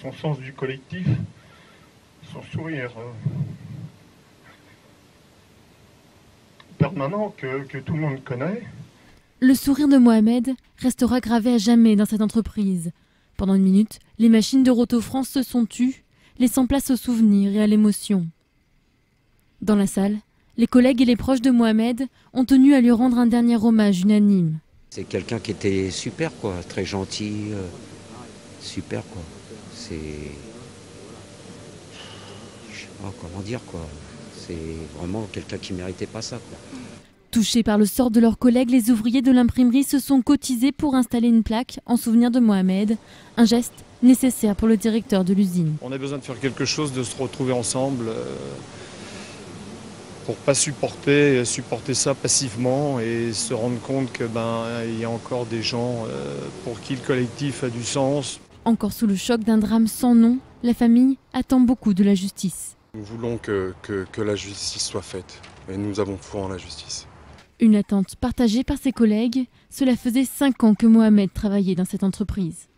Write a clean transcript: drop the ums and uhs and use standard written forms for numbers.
son sens du collectif, son sourire permanent que tout le monde connaît. Le sourire de Mohamed restera gravé à jamais dans cette entreprise. Pendant une minute, les machines de Roto France se sont tues, laissant place aux souvenirs et à l'émotion. Dans la salle, les collègues et les proches de Mohamed ont tenu à lui rendre un dernier hommage unanime. C'est quelqu'un qui était super, quoi, très gentil, super, quoi. C'est... je sais pas comment dire, quoi. C'est vraiment quelqu'un qui méritait pas ça, quoi. Touchés par le sort de leurs collègues, les ouvriers de l'imprimerie se sont cotisés pour installer une plaque en souvenir de Mohamed, un geste nécessaire pour le directeur de l'usine. On a besoin de faire quelque chose, de se retrouver ensemble pour ne pas supporter ça passivement et se rendre compte que il y a encore des gens pour qui le collectif a du sens. Encore sous le choc d'un drame sans nom, la famille attend beaucoup de la justice. Nous voulons que la justice soit faite et nous avons foi en la justice. Une attente partagée par ses collègues, cela faisait 5 ans que Mohamed travaillait dans cette entreprise.